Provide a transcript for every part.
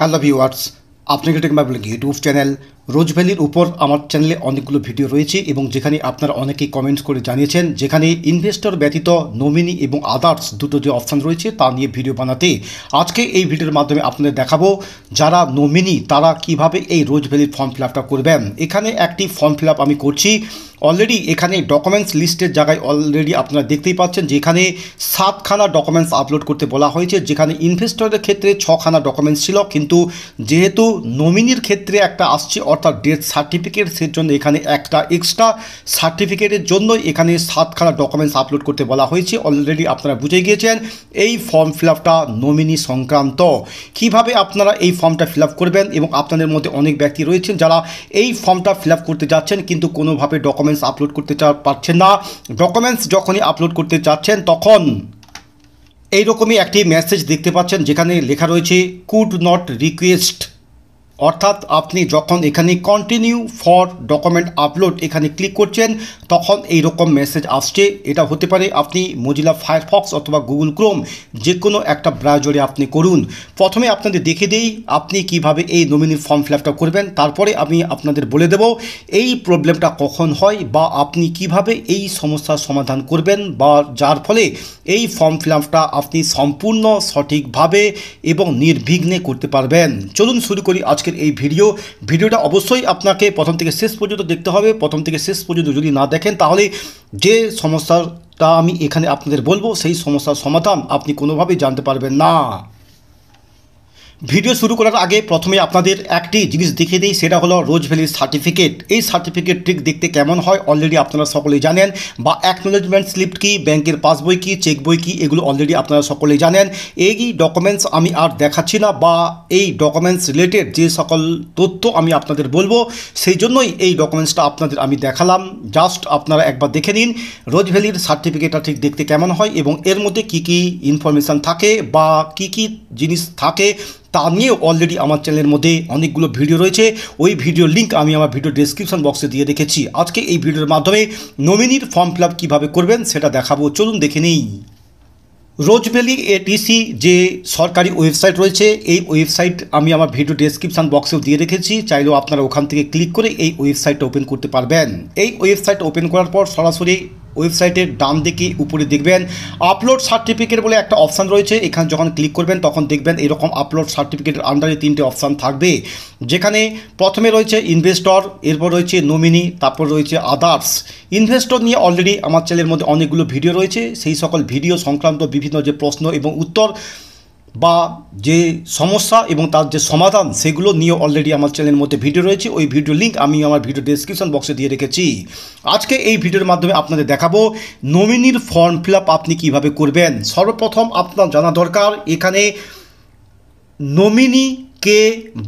Hello viewers, আপনাকে take my blog YouTube channel Rose ভ্যালির উপর আমার চ্যানেলে অনেকগুলো ভিডিও রয়েছে এবং যেখানে আপনারা অনেকেই কমেন্টস করে জানিয়েছেন যেখানে ইনভেস্টর ব্যতীত নমিনি এবং আদার্স দুটো যে অপশান রয়েছে তা নিয়ে ভিডিও বানাতে আজকে এই ভিডিওর মাধ্যমে আপনাদের দেখাবো যারা নমিনি তারা কিভাবে এই রোজ ভ্যালির ফর্ম ফিল আপটা করবেন। এখানে একটি ফর্ম ফিল আপ আমি করছি। অলরেডি এখানে ডকুমেন্টস লিস্টের জায়গায় অলরেডি আপনারা দেখতেই পাচ্ছেন যে এখানে 7খানা ডকুমেন্টস আপলোড করতে বলা হয়েছে, যেখানে ইনভেস্টরের ক্ষেত্রে 6খানা ডকুমেন্টস ছিল, কিন্তু যেহেতু নমিনির ক্ষেত্রে একটা আসছে অর্থাৎ ডেথ সার্টিফিকেট, সেই জন্য এখানে একটা এক্সট্রা সার্টিফিকেটের জন্য এখানে 7খানা ডকুমেন্টস আপলোড করতে বলা হয়েছে। অলরেডি আপনারা বুঝে গিয়েছেন এই ফর্ম ফিল আপটা নমিনি সংক্রান্ত। কিভাবে আপনারা এই ফর্মটা ফিল আপ করবেন এবং আপনাদের মধ্যে অনেক ব্যক্তি রয়েছেন যারা এই ফর্মটা ফিল আপ করতে যাচ্ছেন কিন্তু কোনোভাবে ডকুমেন্টস আপলোড করতে পারছেন না। ডকুমেন্টস যখনই আপলোড করতে যাচ্ছেন তখন এইরকমই একটি মেসেজ দেখতে পাচ্ছেন যেখানে লেখা রয়েছে কুড নট রিকোয়েস্ট, অর্থাৎ আপনি যখন এখানে কন্টিনিউ ফর ডকুমেন্ট আপলোড এখানে ক্লিক করছেন তখন এই রকম মেসেজ আসছে। এটা হতে পারে আপনি মজিলা ফায়ারফক্স অথবা গুগল ক্রোম যে কোনো একটা ব্রাউজারে আপনি করুন। প্রথমে আপনাদের দেখে দিই আপনি কিভাবে এই নমিনি ফর্ম ফিল আপটা করবেন, তারপরে আমি আপনাদের বলে দেব এই প্রবলেমটা কখন হয় বা আপনি কিভাবে এই সমস্যার সমাধান করবেন বা যার ফলে এই ফর্ম ফিল আপটা আপনি সম্পূর্ণ সঠিকভাবে এবং নির্বিঘ্নে করতে পারবেন। চলুন শুরু করি আজ এই ভিডিওটা। অবশ্যই আপনাকে প্রথম থেকে শেষ পর্যন্ত দেখতে হবে, প্রথম থেকে শেষ পর্যন্ত যদি না দেখেন তাহলে যে সমস্যাটা আমি এখানে আপনাদের বলবো সেই সমস্যার সমাধান আপনি কোনোভাবেই জানতে পারবেন না। ভিডিও শুরু করার আগে প্রথমে আপনাদের একটি জিনিস দেখিয়ে দিই, সেটা হলো রোজ ভ্যালির সার্টিফিকেট। এই সার্টিফিকেট ট্রিক দেখতে কেমন হয় অলরেডি আপনারা সকলেই জানেন, বা অ্যাকনোলেজমেন্ট স্লিপ কি, ব্যাংকের পাসবই কি, চেক বই কি, এগুলো অলরেডি আপনারা সকলেই জানেন। এই ডকুমেন্টস আমি আর দেখাচ্ছি না বা এই ডকুমেন্টস রিলেটেড যে সকল তথ্য আমি আপনাদের বলবো সেই জন্যই এই ডকুমেন্টসটা আপনাদের আমি দেখালাম। জাস্ট আপনারা একবার দেখে নিন রোজ ভ্যালির সার্টিফিকেটটা ঠিক দেখতে কেমন হয় এবং এর মধ্যে কী ইনফরমেশান থাকে বা কী জিনিস থাকে তা নিয়ে অলরেডি আমার চ্যানেলের মধ্যে অনেকগুলো ভিডিও রয়েছে। ওই ভিডিও লিঙ্ক আমি আমার ভিডিও ডেসক্রিপশন বক্সে দিয়ে রেখেছি। আজকে এই ভিডিওর মাধ্যমে নমিনির ফর্ম ফিল আপ কীভাবে করবেন সেটা দেখাবো, চলুন দেখে নিই। রোজ ভ্যালি এটিসি যে সরকারি ওয়েবসাইট রয়েছে, এই ওয়েবসাইট আমি আমার ভিডিও ডেসক্রিপশন বক্সেও দিয়ে রেখেছি, চাইলেও আপনারা ওখান থেকে ক্লিক করে এই ওয়েবসাইটটা ওপেন করতে পারবেন। এই ওয়েবসাইট ওপেন করার পর সরাসরি ওয়েবসাইটের ডান দিকে উপরে দেখবেন আপলোড সার্টিফিকেট বলে একটা অপশান রয়েছে। এখানে যখন ক্লিক করবেন তখন দেখবেন এরকম আপলোড সার্টিফিকেটের আন্ডারে 3টে অপশান থাকবে, যেখানে প্রথমে রয়েছে ইনভেস্টর, এরপর রয়েছে নমিনি, তারপর রয়েছে আদার্স। ইনভেস্টর নিয়ে অলরেডি আমার চ্যানেলের মধ্যে অনেকগুলো ভিডিও রয়েছে, সেই সকল ভিডিও সংক্রান্ত বিভিন্ন যে প্রশ্ন এবং উত্তর বা যে সমস্যা এবং তার যে সমাধান সেগুলো নিয়ে অলরেডি আমার চ্যানেলের মধ্যে ভিডিও রয়েছে। ওই ভিডিও লিঙ্ক আমি আমার ভিডিও ডেসক্রিপশন বক্সে দিয়ে রেখেছি। আজকে এই ভিডিওর মাধ্যমে আপনাদের দেখাবো নমিনির ফর্ম ফিল আপ আপনি কীভাবে করবেন। সর্বপ্রথম আপনার জানা দরকার এখানে নমিনি কে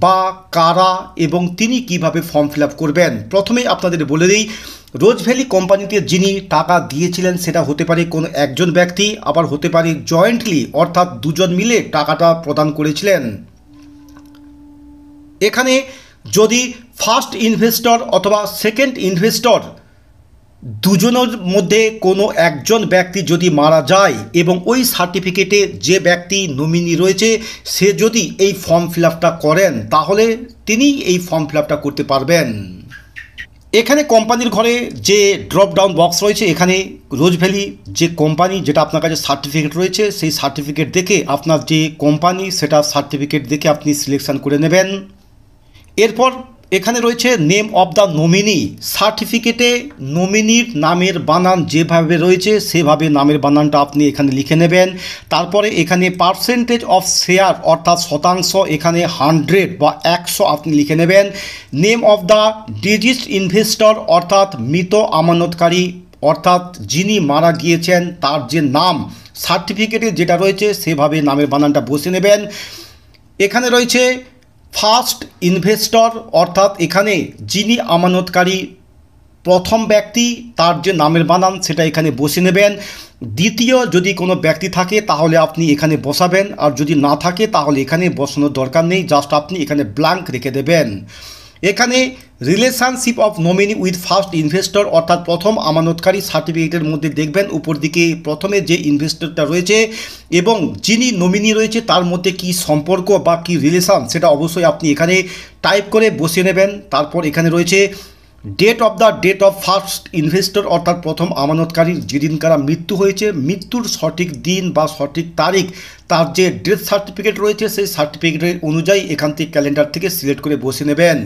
বা কারা এবং তিনি কিভাবে ফর্ম ফিল আপ করবেন। প্রথমে আপনাদের বলে দিই রোজ ভ্যালি কোম্পানিতে যিনি টাকা দিয়েছিলেন সেটা হতে পারে কোনো একজন ব্যক্তি, আবার হতে পারে জয়েন্টলি অর্থাৎ দুজন মিলে টাকাটা প্রদান করেছিলেন। এখানে যদি ফার্স্ট ইনভেস্টর অথবা সেকেন্ড ইনভেস্টর দুজনের মধ্যে কোনো একজন ব্যক্তি যদি মারা যায় এবং ওই সার্টিফিকেটে যে ব্যক্তি নমিনি রয়েছে সে যদি এই ফর্ম ফিল আপটা করেন তাহলে তিনি এই ফর্ম ফিল আপটা করতে পারবেন। এখানে কোম্পানির ঘরে যে ড্রপ ডাউন বক্স রয়েছে, এখানে রোজ ভ্যালি যে কোম্পানি যেটা আপনার কাছে সার্টিফিকেট রয়েছে সেই সার্টিফিকেট দেখে আপনার যে কোম্পানি সেটা সার্টিফিকেট দেখে আপনি সিলেকশান করে নেবেন। এরপর এখানে রয়েছে নেম অব দ্য নমিনি, সার্টিফিকেটে নমিনির নামের বানান যেভাবে রয়েছে সেভাবে নামের বানানটা আপনি এখানে লিখে নেবেন। তারপরে এখানে পার্সেন্টেজ অফ শেয়ার অর্থাৎ শতাংশ, এখানে 100 বা 100 আপনি লিখে নেবেন। Name of the digit investor অর্থাৎ মৃত আমানতকারী অর্থাৎ যিনি মারা গিয়েছেন তার যে নাম সার্টিফিকেটে যেটা রয়েছে সেভাবে নামের বানানটা বসে নেবেন। এখানে রয়েছে ফার্স্ট ইনভেস্টর অর্থাৎ এখানে যিনি আমানতকারী প্রথম ব্যক্তি তার যে নামের বানান সেটা এখানে বসে নেবেন। দ্বিতীয় যদি কোনো ব্যক্তি থাকে তাহলে আপনি এখানে বসাবেন, আর যদি না থাকে তাহলে এখানে বসানোর দরকার নেই, জাস্ট আপনি এখানে ব্ল্যাঙ্ক রেখে দেবেন। এখানে relationship of nominee with first investor, অর্থাৎ প্রথম আমানতকারী সার্টিফিকেটের মধ্যে দেখবেন উপর দিকে প্রথমে যে ইনভেস্টরটা রয়েছে এবং যিনি নমিনি রয়েছে তার মধ্যে কি সম্পর্ক বা কি রিলেশন সেটা অবশ্যই আপনি এখানে টাইপ করে বসিয়ে নেবেন। তারপর এখানে রয়েছে ডেট অফ ফার্স্ট ইনভেস্টর, অর্থাৎ প্রথম আমানতকারীর যেদিন কারা মৃত্যু হয়েছে, মৃত্যুর সঠিক দিন বা সঠিক তারিখ তার যে ডেথ সার্টিফিকেট রয়েছে সেই সার্টিফিকেটের অনুযায়ী এখান থেকে ক্যালেন্ডার থেকে সিলেক্ট করে বসে নেবেন।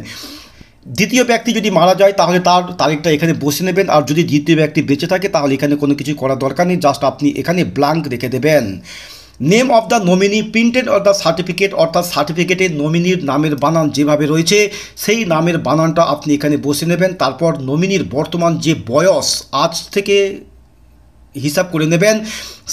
দ্বিতীয় ব্যক্তি যদি মারা যায় তাহলে তার তারিখটা এখানে বসে নেবেন, আর যদি দ্বিতীয় ব্যক্তি বেঁচে থাকে তাহলে এখানে কোনো কিছু করার দরকার নেই, জাস্ট আপনি এখানে ব্ল্যাঙ্ক রেখে দেবেন। Name of the nominee printed of the certificate, অর্থাৎ সার্টিফিকেটে নমিনির নামের বানান যেভাবে রয়েছে সেই নামের বানানটা আপনি এখানে বসে নেবেন। তারপর নমিনির বর্তমান যে বয়স আজ থেকে হিসাব করে নেবেন,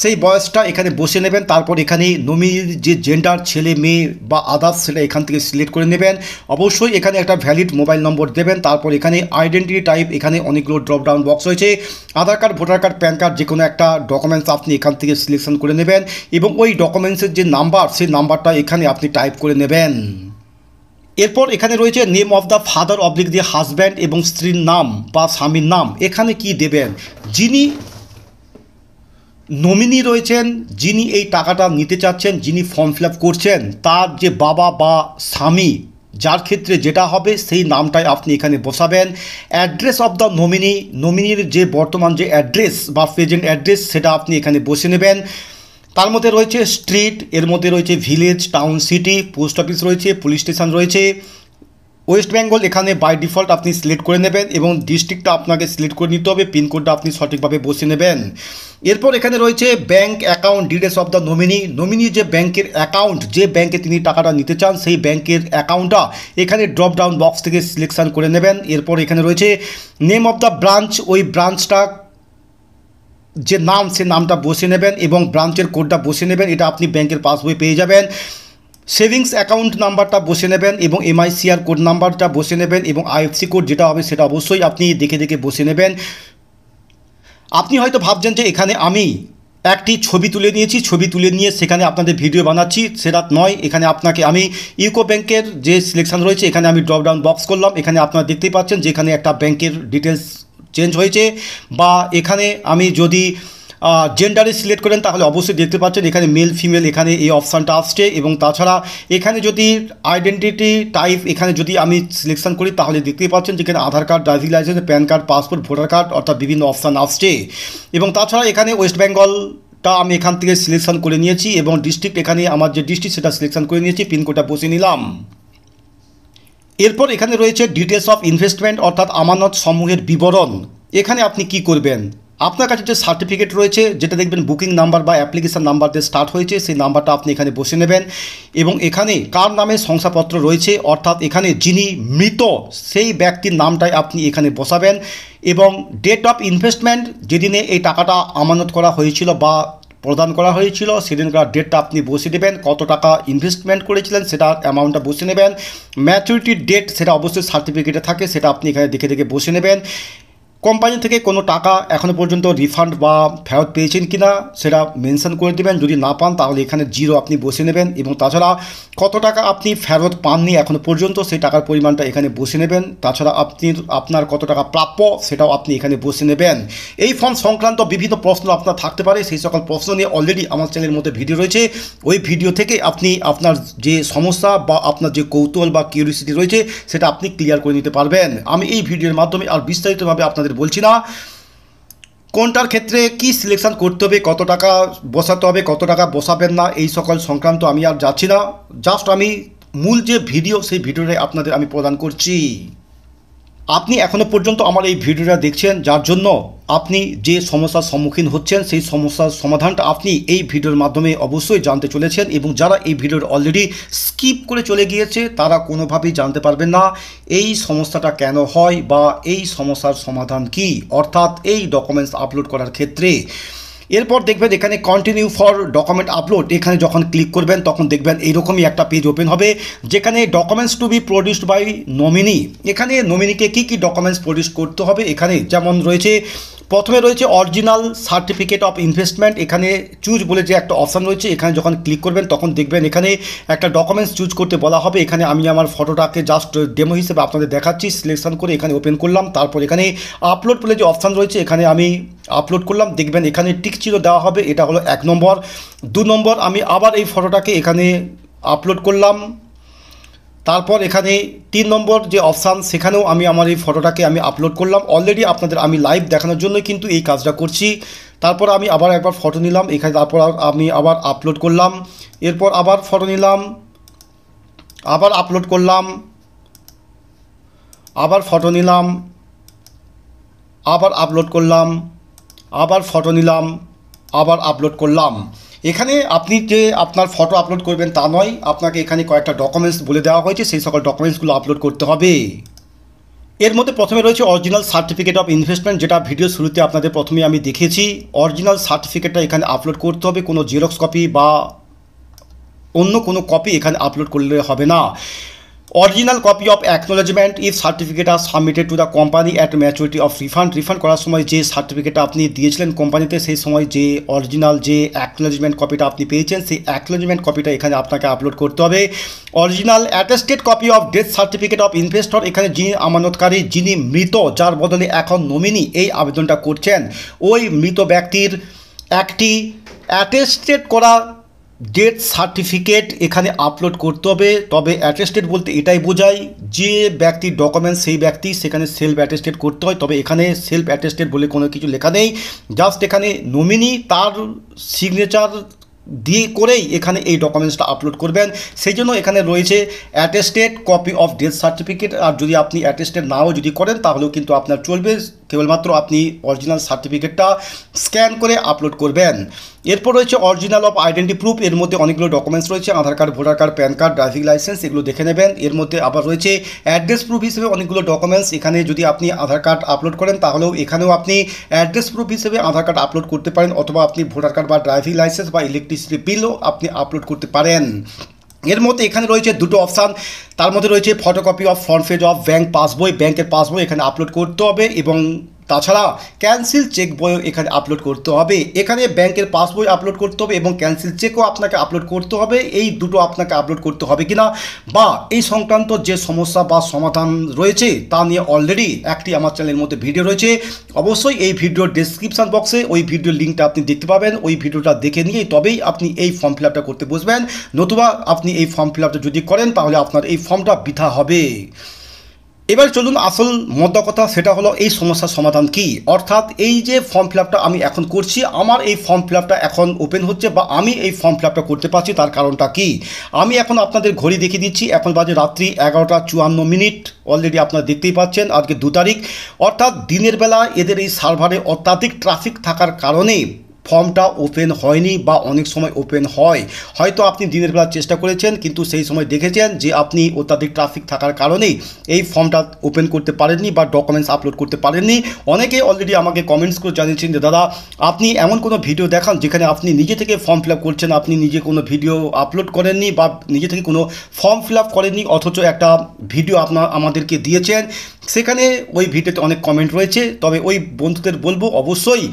সেই বয়সটা এখানে বসে নেবেন। তারপর এখানে নমিনির যে জেন্ডার ছেলে মেয়ে বা আদার্স সেটা এখান থেকে সিলেক্ট করে নেবেন। অবশ্যই এখানে একটা ভ্যালিড মোবাইল নম্বর দেবেন। তারপর এখানে আইডেন্টিটি টাইপ, এখানে অনেকগুলো ড্রপডাউন বক্স রয়েছে, Aadhaar card, voter card, PAN card, যে কোনো একটা ডকুমেন্টস আপনি এখান থেকে সিলেকশন করে নেবেন এবং ওই ডকুমেন্টসের যে নাম্বার সেই নাম্বারটা এখানে আপনি টাইপ করে নেবেন। এরপর এখানে রয়েছে name of the father oblique দিয়ে হাজব্যান্ড এবং স্ত্রীর নাম বা স্বামীর নাম এখানে কি দেবেন, যিনি নমিনি রয়েছেন, যিনি এই টাকাটা নিতে চাচ্ছেন, যিনি ফর্ম ফিল আপ করছেন, তার যে বাবা বা স্বামী যার ক্ষেত্রে যেটা হবে সেই নামটাই আপনি এখানে বসাবেন। অ্যাড্রেস অফ দ্য নমিনি, নমিনির যে বর্তমান যে অ্যাড্রেস বা প্রেজেন্ট অ্যাড্রেস সেটা আপনি এখানে বসে নেবেন। তার মধ্যে রয়েছে স্ট্রিট, এর মধ্যে রয়েছে village, town, city, post office রয়েছে, পুলিশ স্টেশন রয়েছে, ওয়েস্ট বেঙ্গল এখানে বাই ডিফল্ট আপনি সিলেক্ট করে নেবেন এবং ডিস্ট্রিক্টটা আপনাকে সিলেক্ট করে নিতে হবে, পিনকোডটা আপনি সঠিকভাবে বসে নেবেন। এরপর এখানে রয়েছে bank account details of the nominee, nominee যে ব্যাঙ্কের অ্যাকাউন্ট, যে ব্যাঙ্কে তিনি টাকাটা নিতে চান সেই ব্যাঙ্কের অ্যাকাউন্টটা এখানে ড্রপডাউন বক্স থেকে সিলেকশন করে নেবেন। এরপর এখানে রয়েছে নেম অফ দ্য ব্রাঞ্চ, ওই ব্রাঞ্চটা যে নাম সে নামটা বসে নেবেন এবং ব্রাঞ্চের কোডটা বসে নেবেন, এটা আপনি ব্যাঙ্কের পাসবই পেয়ে যাবেন। সেভিংস অ্যাকাউন্ট নাম্বারটা বসে নেবেন এবং এমআইসিআর কোড নাম্বারটা বসে নেবেন এবং আইএফসি কোড যেটা হবে সেটা অবশ্যই আপনি দেখে দেখে বসে নেবেন। আপনি হয়তো ভাবছেন যে এখানে আমি একটি ছবি তুলে নিয়েছি, ছবি তুলে নিয়ে সেখানে আপনাদের ভিডিও বানাচ্ছি, সেটা নয়। এখানে আপনাকে আমি ইউকো ব্যাংকের যে সিলেকশন রয়েছে এখানে আমি ড্রপডাউন বক্স করলাম, এখানে আপনারা দেখতেই পাচ্ছেন যে এখানে একটা ব্যাংকের ডিটেলস চেঞ্জ হয়েছে। বা এখানে আমি যদি জেন্ডারে সিলেক্ট করেন তাহলে অবশ্যই দেখতে পাচ্ছেন এখানে মেল ফিমেল এখানে এই অপশানটা আসছে এবং তাছাড়া এখানে যদি আইডেন্টিটি টাইপ এখানে যদি আমি সিলেকশন করি তাহলে দেখতেই পাচ্ছেন যেখানে Aadhaar card, driving licence, PAN card, passport, voter card অর্থাৎ বিভিন্ন অপশান আসছে। এবং তাছাড়া এখানে ওয়েস্ট বেঙ্গলটা আমি এখান থেকে সিলেকশন করে নিয়েছি এবং ডিস্ট্রিক্ট এখানে আমার যে ডিস্ট্রিক্ট সেটা সিলেকশন করে নিয়েছি, পিনকোডটা বসিয়ে নিলাম। এরপর এখানে রয়েছে ডিটেলস অফ ইনভেস্টমেন্ট, অর্থাৎ আমানত সমূহের বিবরণ। এখানে আপনি কি করবেন, আপনার কাছে যে সার্টিফিকেট রয়েছে যেটা দেখবেন বুকিং নাম্বার বা অ্যাপ্লিকেশান নাম্বার দিয়ে স্টার্ট হয়েছে সেই নাম্বারটা আপনি এখানে বসে নেবেন এবং এখানে কার নামে শংসাপত্র রয়েছে, অর্থাৎ এখানে যিনি মৃত সেই ব্যক্তির নামটাই আপনি এখানে বসাবেন। এবং ডেট অফ ইনভেস্টমেন্ট, যেদিনে এই টাকাটা আমানত করা হয়েছিল বা প্রদান করা হয়েছিল সেদিনকার ডেটটা আপনি বসে দেবেন। কত টাকা ইনভেস্টমেন্ট করেছিলেন সেটার অ্যামাউন্টটা বসে নেবেন। ম্যাচুরিটির ডেট সেটা অবশ্যই সার্টিফিকেটে থাকে, সেটা আপনি এখানে দেখে দেখে বসে নেবেন। কোম্পানি থেকে কোনো টাকা এখনও পর্যন্ত রিফান্ড বা ফেরত পেয়েছেন কি না সেটা মেনশন করে দেবেন, যদি না পান তাহলে এখানে 0 আপনি বসে নেবেন। এবং তাছাড়া কত টাকা আপনি ফেরত পাননি এখনও পর্যন্ত সেই টাকার পরিমাণটা এখানে বসে নেবেন। তাছাড়া আপনার কত টাকা প্রাপ্য সেটাও আপনি এখানে বসে নেবেন। এই ফর্ম সংক্রান্ত বিভিন্ন প্রশ্ন আপনার থাকতে পারে, সেই সকল প্রশ্ন নিয়ে অলরেডি আমার চ্যানেলের মধ্যে ভিডিও রয়েছে, ওই ভিডিও থেকে আপনি আপনার যে সমস্যা বা আপনার যে কৌতূহল বা কিউরিওসিটি রয়েছে সেটা আপনি ক্লিয়ার করে নিতে পারবেন। আমি এই ভিডিওর মাধ্যমে আর বিস্তারিতভাবে আপনাদের বলছি না কোনটার ক্ষেত্রে কি সিলেকশন করতে হবে, কত টাকা বসাতে হবে, কত টাকা বসাবেন না, এই সকল সংক্রান্ত আমি আর যাচ্ছি না। জাস্ট আমি মূল যে ভিডিও সেই ভিডিওটাই আপনাদের আমি প্রদান করছি। আপনি এখনো পর্যন্ত আমার এই ভিডিওটা দেখছেন, যার জন্য আপনি যে সমস্যার সম্মুখীন হচ্ছেন সেই সমস্যার সমাধানটা আপনি এই ভিডিওর মাধ্যমে অবশ্যই জানতে চলেছেন। এবং যারা এই ভিডিওর অলরেডি স্কিপ করে চলে গিয়েছে তারা কোনোভাবেই জানতে পারবেন না এই সমস্যাটা কেন হয় বা এই সমস্যার সমাধান কি, অর্থাৎ এই ডকুমেন্টস আপলোড করার ক্ষেত্রে। এরপর দেখবেন এখানে কন্টিনিউ ফর ডকুমেন্ট আপলোড, এখানে যখন ক্লিক করবেন তখন দেখবেন এইরকমই একটা পেজ ওপেন হবে যেখানে documents to be produced by nominee. এখানে নমিনিকে কি কি ডকুমেন্টস প্রডিউস করতে হবে, এখানে যেমন রয়েছে প্রথমে রয়েছে অরিজিনাল সার্টিফিকেট অফ ইনভেস্টমেন্ট, এখানে চুজ বলে যে একটা অপশান রয়েছে, এখানে যখন ক্লিক করবেন তখন দেখবেন এখানে একটা ডকুমেন্টস চুজ করতে বলা হবে। এখানে আমি আমার ফটোটাকে জাস্ট ডেমো হিসেবে আপনাদের দেখাচ্ছি, সিলেকশন করে এখানে ওপেন করলাম। তারপর এখানে আপলোড বলে যে অপশান রয়েছে এখানে আমি আপলোড করলাম, দেখবেন এখানে টিক চিহ্ন দেওয়া হবে, এটা হলো 1 নম্বর। 2 নম্বর, আমি আবার এই ফটোটাকে এখানে আপলোড করলাম। তারপর এখানে 3 নম্বর যে অপশান সেখানেও আমি আমার এই ফটোটাকে আমি আপলোড করলাম। অলরেডি আপনাদের আমি লাইভ দেখানোর জন্য কিন্তু এই কাজটা করছি। তারপর আমি আবার একবার ফটো নিলাম এখানে, তারপর আমি আবার আপলোড করলাম, এরপর আবার ফটো নিলাম, আবার আপলোড করলাম, আবার ফটো নিলাম, আবার আপলোড করলাম, আবার ফটো নিলাম, আবার আপলোড করলাম। এখানে আপনি যে আপনার ফটো আপলোড করবেন তা নয়, আপনাকে এখানে কয়েকটা ডকুমেন্টস বলে দেওয়া হয়েছে, সেই সকল ডকুমেন্টসগুলো আপলোড করতে হবে। এর মধ্যে প্রথমে রয়েছে অরিজিনাল সার্টিফিকেট অফ ইনভেস্টমেন্ট, যেটা ভিডিও শুরুতে আপনাদের প্রথমে আমি দেখিয়েছি। অরিজিনাল সার্টিফিকেটটা এখানে আপলোড করতে হবে, কোনো জেরক্স কপি বা অন্য কোনো কপি এখানে আপলোড করলে হবে না। Original copy of acknowledgement if certificate are submitted to the company at maturity of refund করার সময় যে সার্টিফিকেটটা আপনি দিয়েছিলেন কোম্পানিতে, সেই সময় যে অরিজিনাল যে অ্যাকনোলেজমেন্ট কপিটা আপনি পেয়েছেন, সেই অ্যাকনোলেজমেন্ট কপিটা এখানে আপনাকে আপলোড করতে হবে। Original attested copy of death certificate of investor, এখানে যিনি আমানতকারী, যিনি মৃত, যার বদলে এখন নমিনি এই আবেদনটা করছেন, ওই মৃত ব্যক্তির একটি অ্যাটেস্টেড করা ডেথ সার্টিফিকেট এখানে আপলোড করতে হবে। তবে অ্যাটেস্টেড বলতে এটাই বোঝায় যে ব্যক্তির ডকুমেন্ট সেই ব্যক্তি, সেখানে সেলফ অ্যাটেস্টেড করতে হয়। তবে এখানে সেলফ অ্যাটেস্টেড বলে কোনো কিছু লেখা নেই, জাস্ট এখানে নমিনি তার সিগনেচার দিয়ে করেই এখানে এই ডকুমেন্টসটা আপলোড করবেন। সেই জন্য এখানে রয়েছে attested copy of death certificate. আর যদি আপনি অ্যাটেস্টেড নাও যদি করেন তাহলেও কিন্তু আপনার চলবে, কেবলমাত্র আপনি অরিজিনাল সার্টিফিকেটটা স্ক্যান করে আপলোড করবেন। এরপর রয়েছে অরিজিনাল অফ আইডেন্টি প্রুফ, এর মধ্যে অনেকগুলো ডকুমেন্টস রয়েছে, Aadhaar card, voter card, PAN card, driving licence, এগুলো দেখে নেবেন। এর মধ্যে আবার রয়েছে অ্যাড্রেস প্রুফ হিসেবে অনেকগুলো ডকুমেন্টস, এখানে যদি আপনি আধার কার্ড আপলোড করেন তাহলেও এখানেও আপনি অ্যাড্রেস প্রুফ হিসেবে আধার কার্ড আপলোড করতে পারেন, অথবা আপনি ভোটার কার্ড বা ড্রাইভিং লাইসেন্স বা ইলেকট্রিসিটি বিলও আপনি আপলোড করতে পারেন। এর মধ্যে এখানে রয়েছে দুটো অপশান, তার মধ্যে রয়েছে photocopy of front page of bank passbook, ব্যাঙ্কের পাসবই এখানে আপলোড করতে হবে, এবং তাছাড়া ক্যান্সেল চেক বইও এখানে আপলোড করতে হবে। এখানে ব্যাংকের পাসবই আপলোড করতে হবে এবং ক্যান্সেল চেকও আপনাকে আপলোড করতে হবে। এই দুটো আপনাকে আপলোড করতে হবে কিনা বা এই সংক্রান্ত যে সমস্যা বা সমাধান রয়েছে তা নিয়ে অলরেডি একটি আমার চ্যানেলের মধ্যে ভিডিও রয়েছে, অবশ্যই এই ভিডিওর ডেসক্রিপশান বক্সে ওই ভিডিওর লিঙ্কটা আপনি দেখতে পাবেন। ওই ভিডিওটা দেখে নিয়ে তবেই আপনি এই ফর্ম ফিল আপটা করতে বসবেন, নতুবা আপনি এই ফর্ম ফিল আপটা যদি করেন তাহলে আপনার এই ফর্মটা বৃথা হবে। এবার চলুন আসল মোদ্দা কথা, সেটা হলো এই সমস্যার সমাধান কি। অর্থাৎ এই যে ফর্ম ফিল আপটা আমি এখন করছি, আমার এই ফর্ম ফিল আপটা এখন ওপেন হচ্ছে বা আমি এই ফর্ম ফিল আপটা করতে পারছি, তার কারণটা কি আমি এখন আপনাদের ঘড়ি দেখিয়ে দিচ্ছি। এখন বাজে রাত্রি 11টা 54 মিনিট, অলরেডি আপনারা দেখতেই পাচ্ছেন আজকে 2 তারিখ, অর্থাৎ দিনের বেলা এদের এই সার্ভারে অত্যাধিক ট্রাফিক থাকার কারণে ফর্মটা ওপেন হয়নি, বা অনেক সময় ওপেন হয়। হয়তো আপনি দিনের বেলা চেষ্টা করেছেন কিন্তু সেই সময় দেখেছেন যে আপনি অত্যাধিক ট্রাফিক থাকার কারণেই এই ফর্মটা ওপেন করতে পারেননি বা ডকুমেন্টস আপলোড করতে পারেননি। অনেকেই অলরেডি আমাকে কমেন্টস করে জানিয়েছেন যে দাদা আপনি এমন কোনো ভিডিও দেখান যেখানে আপনি নিজে থেকে ফর্ম ফিল আপ করছেন, আপনি নিজে কোনো ভিডিও আপলোড করেননি বা নিজে থেকে কোনো ফর্ম ফিল আপ করেননি, অথচ একটা ভিডিও আপনার আমাদেরকে দিয়েছেন, সেখানে ওই ভিডিওতে অনেক কমেন্ট রয়েছে। তবে ওই বন্ধুদের বলবো অবশ্যই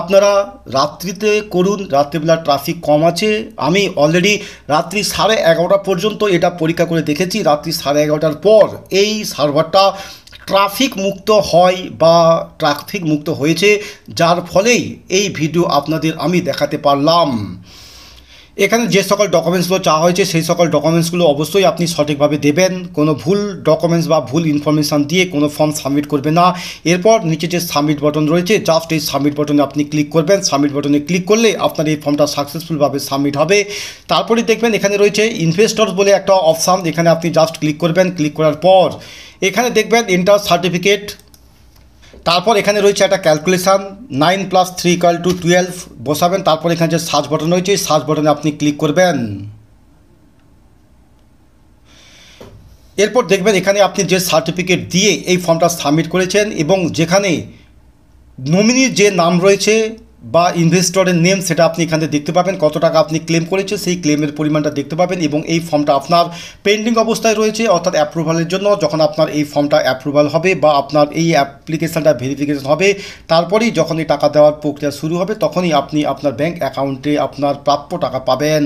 আপনারা রাত্রিতে করুন, রাত্রিবেলা ট্রাফিক কম আছে। আমি অলরেডি রাত্রি 11:30 পর্যন্ত এটা পরীক্ষা করে দেখেছি, রাত্রি 11:30টার পর এই সার্ভারটা ট্রাফিক মুক্ত হয় বা ট্রাফিক মুক্ত হয়েছে, যার ফলেই এই ভিডিও আপনাদের আমি দেখাতে পারলাম। এখানে যে সকল ডকুমেন্টসগুলো চাওয়া হয়েছে সেই সকল ডকুমেন্টসগুলো অবশ্যই আপনি সঠিকভাবে দেবেন, কোনো ভুল ডকুমেন্টস বা ভুল ইনফরমেশান দিয়ে কোনো ফর্ম সাবমিট করবে না। এরপর নিচে যে সাবমিট বাটন রয়েছে, জাস্ট এই সাবমিট বাটনে আপনি ক্লিক করবেন। সাবমিট বাটনে ক্লিক করলে আপনার এই ফর্মটা সাকসেসফুলভাবে সাবমিট হবে। তারপরে দেখবেন এখানে রয়েছে ইনভেস্টর বলে একটা অপশান, এখানে আপনি জাস্ট ক্লিক করবেন। ক্লিক করার পর এখানে দেখবেন এন্টার সার্টিফিকেট, তারপর এখানে রয়েছে একটা ক্যালকুলেশান 9+3=12 বসাবেন। তারপর এখানে যে সার্চ বাটন রয়েছে এই সার্চ বাটনে আপনি ক্লিক করবেন। এরপর দেখবেন এখানে আপনি যে সার্টিফিকেট দিয়ে এই ফর্মটা সাবমিট করেছেন এবং যেখানে নমিনির যে নাম রয়েছে বা ইনভেস্টরের নেম সেটা আপনি এখান থেকে দেখতে পাবেন, কত টাকা আপনি ক্লেম করেছে সেই ক্লেমের পরিমাণটা দেখতে পাবেন। এবং এই ফর্মটা আপনার পেন্ডিং অবস্থায় রয়েছে, অর্থাৎ অ্যাপ্রুভালের জন্য। যখন আপনার এই ফর্মটা অ্যাপ্রুভাল হবে বা আপনার এই অ্যাপ্লিকেশানটা ভেরিফিকেশন হবে, তারপরেই যখন এই টাকা দেওয়ার প্রক্রিয়া শুরু হবে তখনই আপনি আপনার ব্যাঙ্ক অ্যাকাউন্টে আপনার প্রাপ্য টাকা পাবেন।